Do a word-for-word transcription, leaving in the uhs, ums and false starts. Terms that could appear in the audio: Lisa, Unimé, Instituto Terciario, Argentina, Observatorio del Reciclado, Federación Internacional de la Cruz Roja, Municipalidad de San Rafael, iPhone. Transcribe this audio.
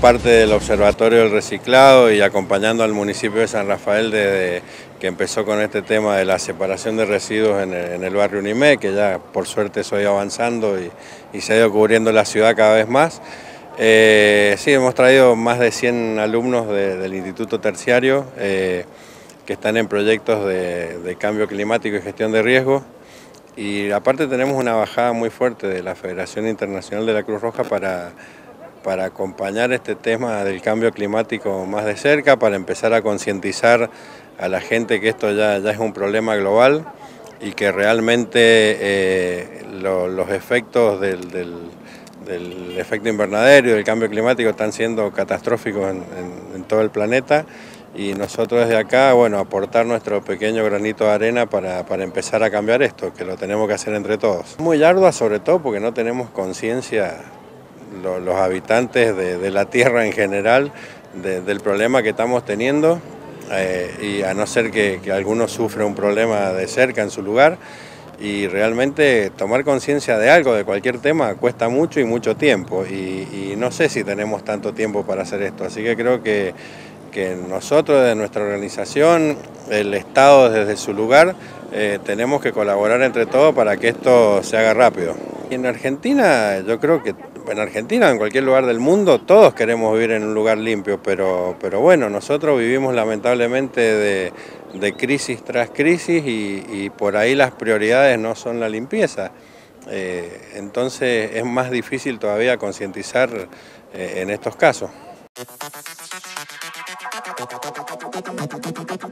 parte del Observatorio del Reciclado y acompañando al municipio de San Rafael desde que empezó con este tema de la separación de residuos en el, en el barrio Unimé, que ya por suerte se ha ido avanzando y, y se ha ido cubriendo la ciudad cada vez más. Eh, sí, hemos traído más de cien alumnos de, del Instituto Terciario eh, que están en proyectos de, de cambio climático y gestión de riesgos. Y aparte tenemos una bajada muy fuerte de la Federación Internacional de la Cruz Roja para, para acompañar este tema del cambio climático más de cerca, para empezar a concientizar a la gente que esto ya, ya es un problema global y que realmente eh, lo, los efectos del, del, del efecto invernadero y del cambio climático están siendo catastróficos en, en, en todo el planeta. Y nosotros desde acá, bueno, aportar nuestro pequeño granito de arena para, para empezar a cambiar esto, que lo tenemos que hacer entre todos. Muy ardua sobre todo porque no tenemos conciencia lo, los habitantes de, de la tierra en general de, del problema que estamos teniendo eh, y a no ser que, que alguno sufra un problema de cerca en su lugar y realmente tomar conciencia de algo, de cualquier tema, cuesta mucho y mucho tiempo y, y no sé si tenemos tanto tiempo para hacer esto, así que creo que que nosotros desde nuestra organización, el Estado desde su lugar, eh, tenemos que colaborar entre todos para que esto se haga rápido. Y en Argentina, yo creo que en Argentina, en cualquier lugar del mundo, todos queremos vivir en un lugar limpio, pero, pero bueno, nosotros vivimos lamentablemente de, de crisis tras crisis y, y por ahí las prioridades no son la limpieza. Eh, entonces es más difícil todavía concientizar eh, en estos casos. Thank you.